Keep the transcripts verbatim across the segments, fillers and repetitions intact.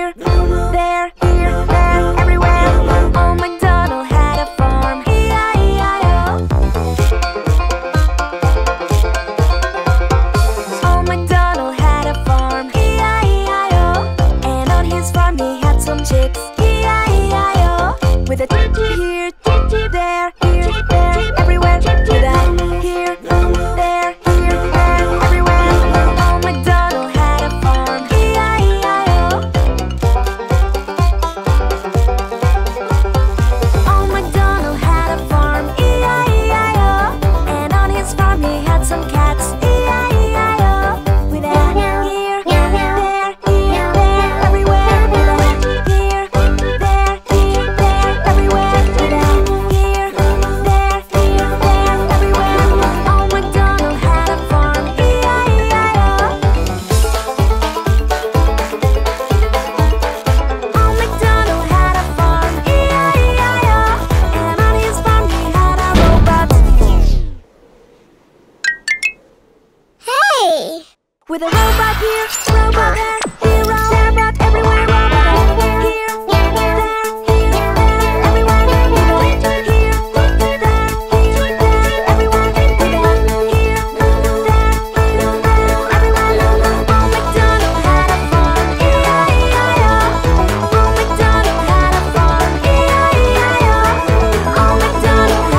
here, there, here, there, everywhere. Old MacDonald had a farm, E I E I O. Old MacDonald had a farm, E I E I O. And on his farm he had some chicks, E I E I O. With a tip here, tip there, here, there, everywhere. With a here, there, here, there, everywhere. Old MacDonald had a farm, E I E I O. Old MacDonald had a farm, E I E I O. And on his farm he had some cats, E I E I O. With a here, there, here, there, everywhere. With a here, there, here, there, everywhere. With a here, there, here, there, everywhere. Old MacDonald had a farm, E I E I O. Old MacDonald had a farm, E I E I O. And on his farm he had a robot. Hey! With a robot here, robot there, here, robot everywhere, robot here, there, here, there, everywhere. With a here, there, here, there, everywhere. With a here, there, here, there, everywhere. Old MacDonald had a farm, E I E I O. Old MacDonald had a farm, E I E I O. Old MacDonald had a farm,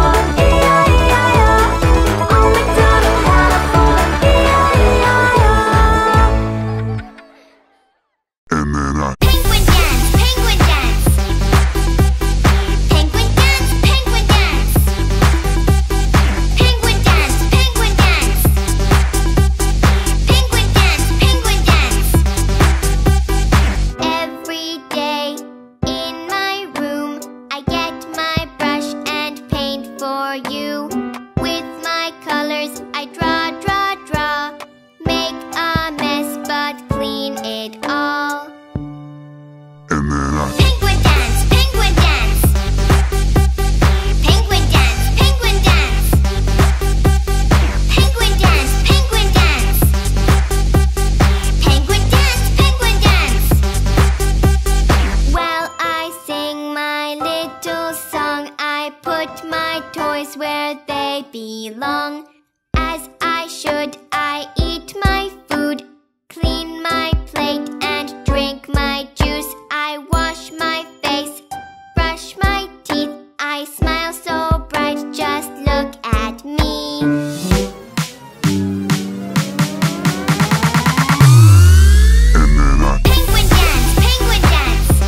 E I E I O. Old MacDonald had a farm, E I E I O. And then I Penguin dance, penguin dance. Penguin dance, penguin dance. Penguin dance, penguin dance. Penguin dance, penguin dance. Every day in my room, I get my brush and paint for you. With my colors, I draw, draw, draw. Make a mess, but clean it all. and then I Penguin dance, penguin dance. Penguin dance, penguin dance. Penguin dance, penguin dance. Penguin dance, penguin dance. While I sing my little song, I put my toys where they belong. As I should, I eat my food, clean my plate, and drink my juice. I wash my face, brush my teeth. I smile so bright, just look at me. and then I Penguin dance, penguin dance.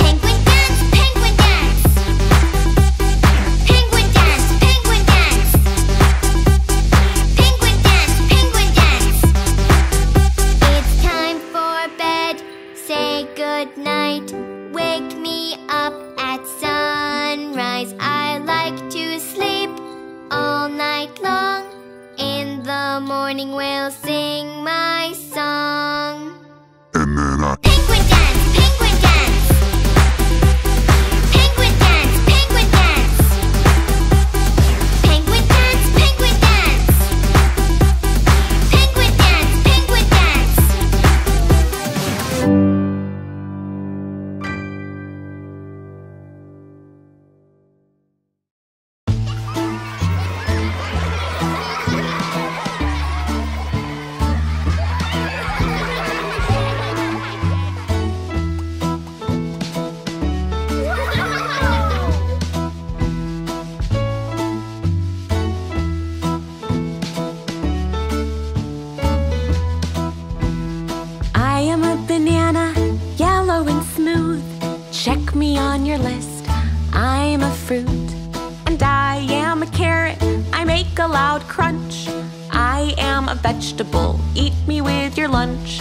Penguin dance, penguin dance. Penguin dance, penguin dance. Penguin dance, penguin dance. It's time for bed. Say good night. Wake me up at sunrise. I like to sleep all night long. In the morning we'll sing my song. and then I Penguin dance, penguin dance. Penguin dance, penguin dance. Penguin dance, penguin dance. Penguin dance, penguin dance. I am a banana, yellow and smooth. Check me on your list. I'm a fruit. And I am a carrot. I make a loud crunch. I am a vegetable. Eat me with your lunch.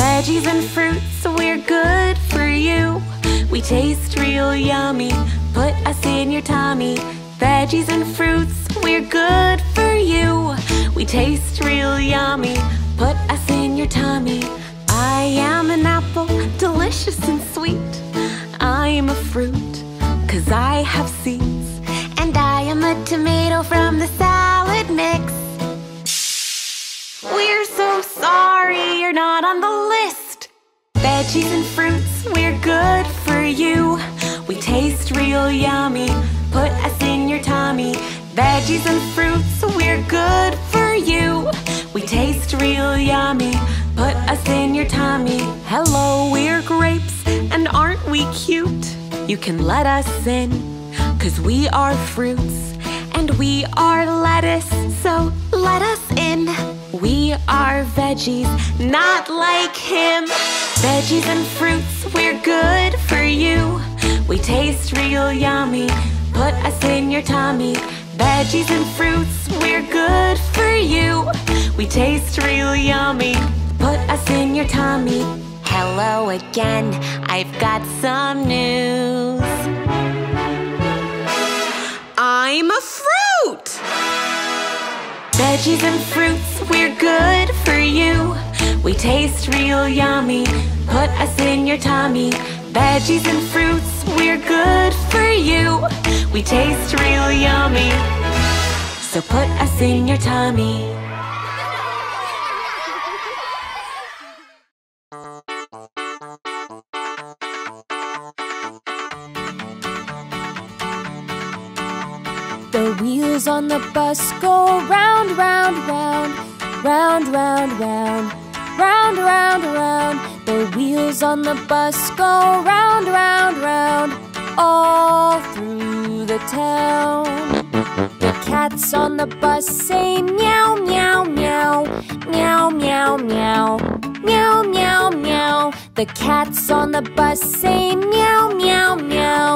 Veggies and fruits, we're good for you. We taste real yummy. Put us in your tummy. Veggies and fruits, we're good for you. We taste real yummy. Put us in your tummy. I am an apple, delicious and sweet. I am a fruit, cause I have seeds. And I am a tomato from the salad mix. We're so sorry you're not on the list. Veggies and fruits, we're good for you. We taste real yummy, put us in your tummy. Veggies and fruits, we're good for you. We taste real yummy, put us in your tummy. Hello, we're grapes, and aren't we cute? You can let us in, 'cause we are fruits. And we are lettuce, so let us in. We are veggies, not like him. Veggies and fruits, we're good for you. We taste real yummy, put us in your tummy. Veggies and fruits, we're good for you. We taste real yummy, put us in your tummy. Hello again, I've got some news. I'm a fruit! Veggies and fruits, we're good for you. We taste real yummy, put us in your tummy. Veggies and fruits, we're good for you. We taste real yummy, so put us in your tummy. The wheels on the bus go round, round, round, round, round, round, round, round, round. The wheels on the bus go round, round, round, all through the town. The cats on the bus say meow, meow, meow, meow, meow, meow, meow, meow, meow. The cats on the bus say meow, meow, meow,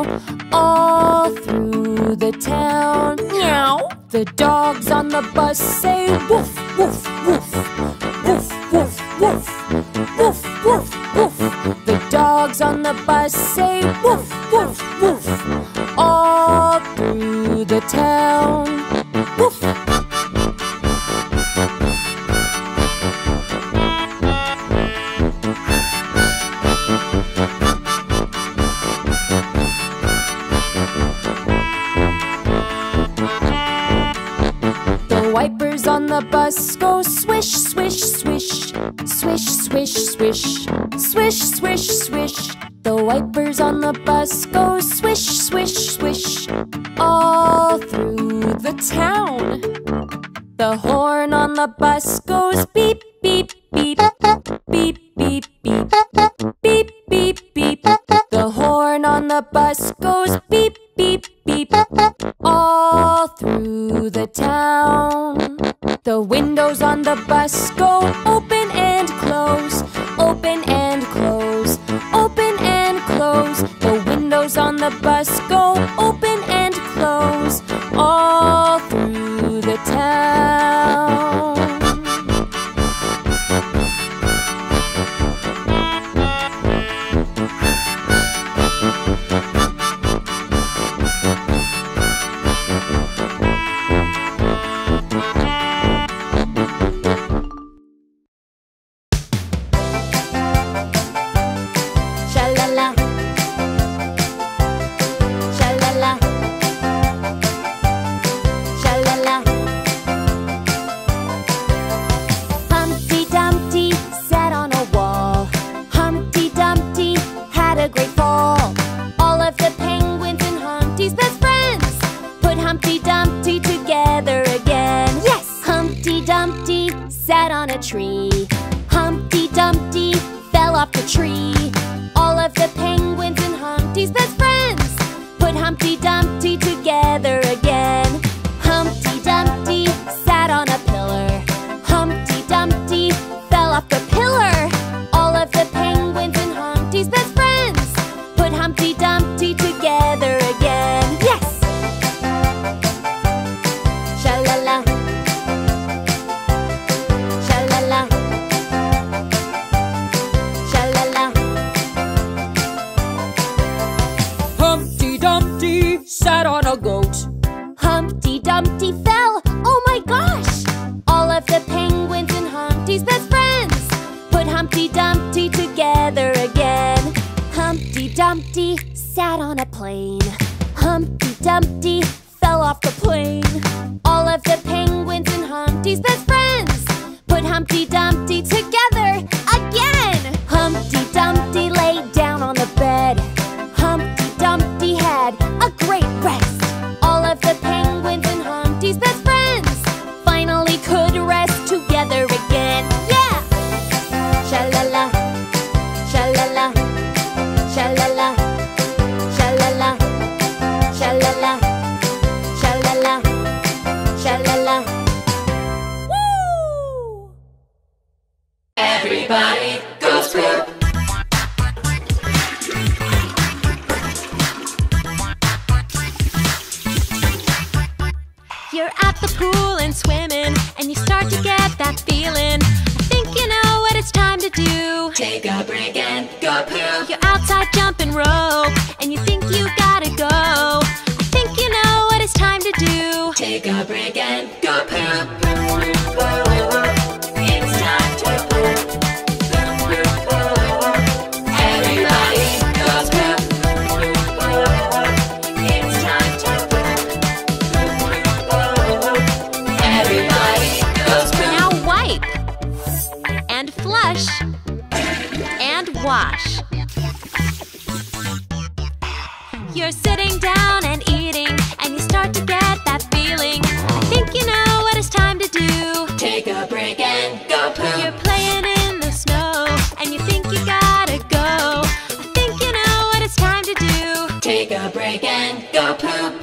all through the town. Meow. The dogs on the bus say woof, woof, woof, woof, woof, woof, woof, woof, woof. The dogs on the bus say woof, woof, woof, all through the town. Woof. On the bus go swish, swish, swish, swish, swish, swish, swish, swish, swish. The wipers on the bus go swish, swish, swish, all through the town. The horn on the bus goes beep, beep, beep, beep, beep, beep, beep, beep, beep. The horn on the bus goes beep, beep, beep, all through the town. The windows on the bus go open and close, open and close, open and close. The windows on the bus go open and close, all through the town. Humpty Dumpty together again. Humpty Dumpty go poo. You're outside jumping rope and you think you gotta go. I think you know what it's time to do. Take a break and go poo. It's time to poo. Everybody goes poo. It's time to poo. Everybody goes poo. Now wipe and flush and wash. You're sitting down and eating, and you start to get that feeling. I think you know what it's time to do. Take a break and go poo. You're playing in the snow, and you think you gotta go. I think you know what it's time to do. Take a break and go poo.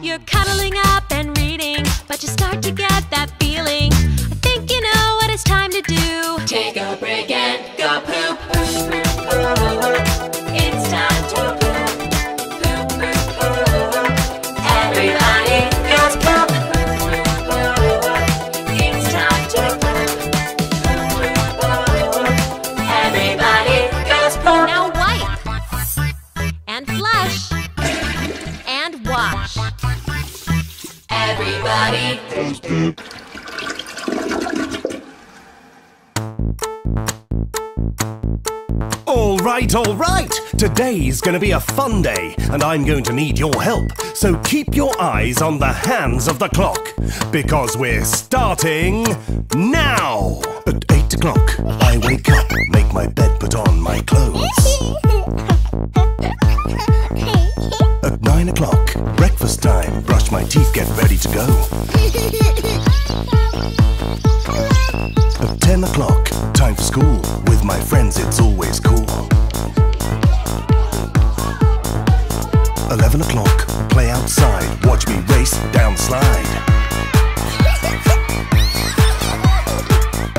You're cuddling up and reading, but you start to get that feeling. I think you know what it's time to do. Take a break and go poop. It's time to poop. Poop, poop, poop. Everybody goes poop. It's time to poop. Everybody goes poop. Now wipe and flush and wash. Everybody goes poop. All right, all right. Today's going to be a fun day, and I'm going to need your help. So keep your eyes on the hands of the clock, because we're starting now. At eight o'clock, I wake up, make my bed, put on my clothes. At nine o'clock, breakfast time, brush my teeth, get ready to go. At ten o'clock, time for school, with my friends it's always cool. Eleven o'clock, play outside, watch me race down the slide.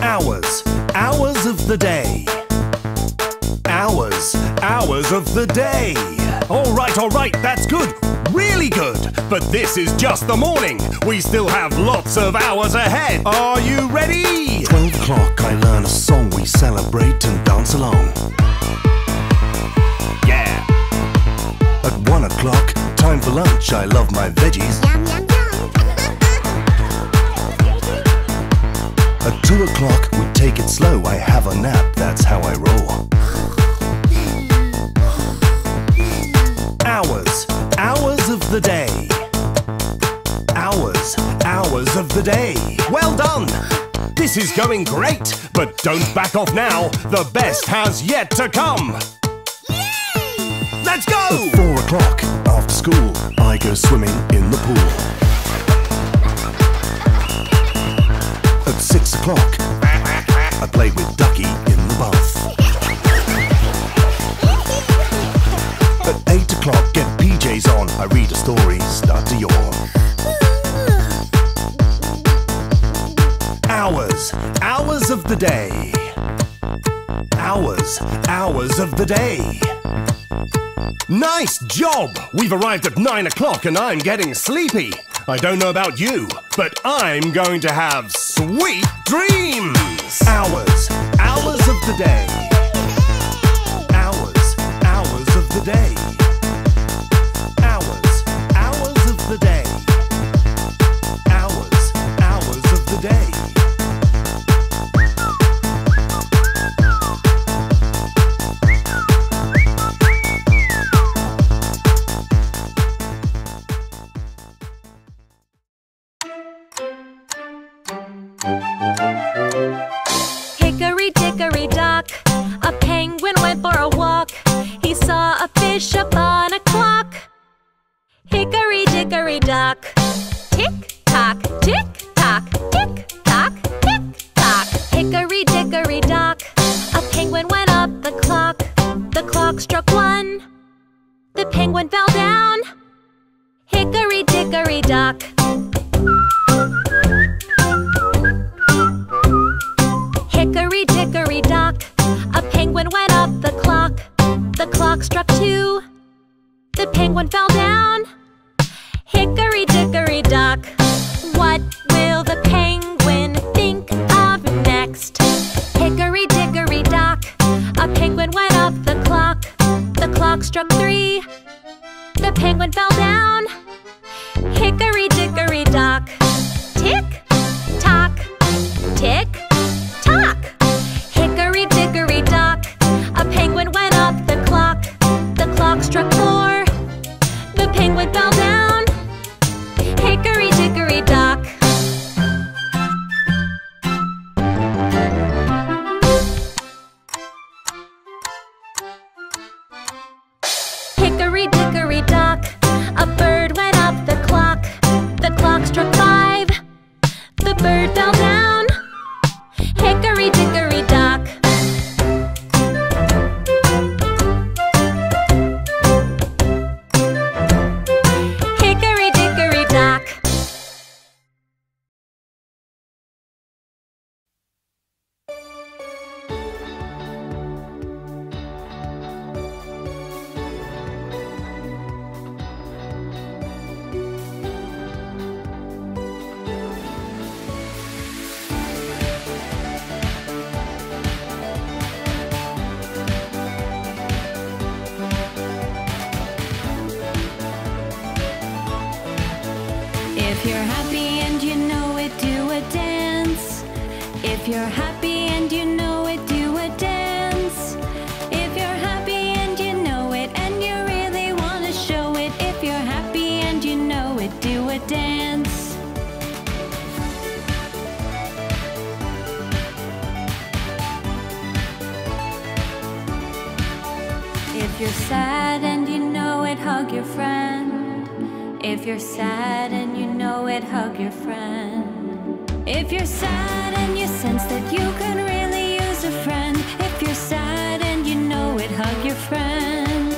Hours, hours of the day. Hours, hours of the day. All right, all right, that's good, really good. But this is just the morning. We still have lots of hours ahead. Are you ready? Twelve o'clock, I learn a song. We celebrate and dance along. Yeah. At one o'clock, time for lunch. I love my veggies. Yum, yum, yum. At two o'clock, we take it slow. I have a nap, that's how I roll. Hours, hours of the day. Hours, hours of the day. Well done! This is going great, but don't back off now. The best has yet to come. Yay! Let's go! At four o'clock, after school, I go swimming in the pool. At six o'clock, I play with Ducky in the bath. At eight o'clock, get P Js on. I read a story, start to yawn. Hours, hours of the day. Hours, hours of the day. Nice job! We've arrived at nine o'clock and I'm getting sleepy. I don't know about you, but I'm going to have sweet dreams! Hours, hours of the day. Day. Hours, hours of the day. Hours, hours of the day. Hickory dickory dock, a penguin went for a walk. He saw a fish upon a clock. Hickory dickory dock. Tick tock, tick tock, tick tock, tick tock. Hickory dickory dock. A penguin went up the clock. The clock struck one. The penguin fell down. Hickory dickory Hickory dock. Hickory dickory dock, a penguin went up the clock. The clock struck two, the penguin fell down. Hickory dickory dock, what will the penguin think of next? Hickory dickory dock, a penguin went up the clock. The clock struck three, the penguin fell down. Hickory dickory dock, tick tock, tick tock. Hickory dickory dock, a penguin went up the clock. The clock struck four, the penguin fell down. Hickory dickory dock. Hickory dickory dock, a bird went up the clock. The clock struck five, the bird fell down. Hickory dickory dock. Hickory dickory dock. If you're happy and you know it, do a dance. If you're happy and you know it, do a dance. If you're happy and you know it, and you really want to show it. If you're happy and you know it, do a dance. If you're sad and you know it, hug your friend. If you're sad and you know it, hug your friend. If you're sad and you sense that you could really use a friend. If you're sad and you know it, hug your friend.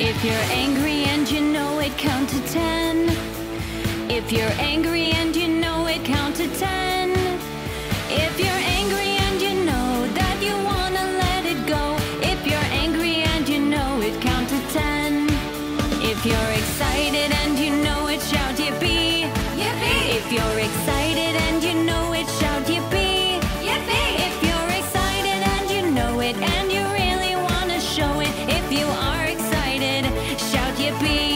If you're angry and you know it, count to ten. If you're angry and you know it, count to ten. If you're angry and you know that you want to let it go. If you're excited and you know it, shout yippee! Yippee! If you're excited and you know it, shout yippee! Yippee! If you're excited and you know it, and you really want to show it, if you are excited, shout yippee!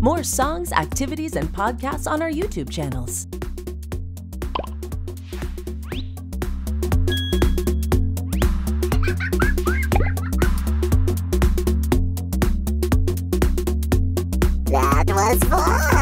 More songs, activities, and podcasts on our YouTube channels. That was fun!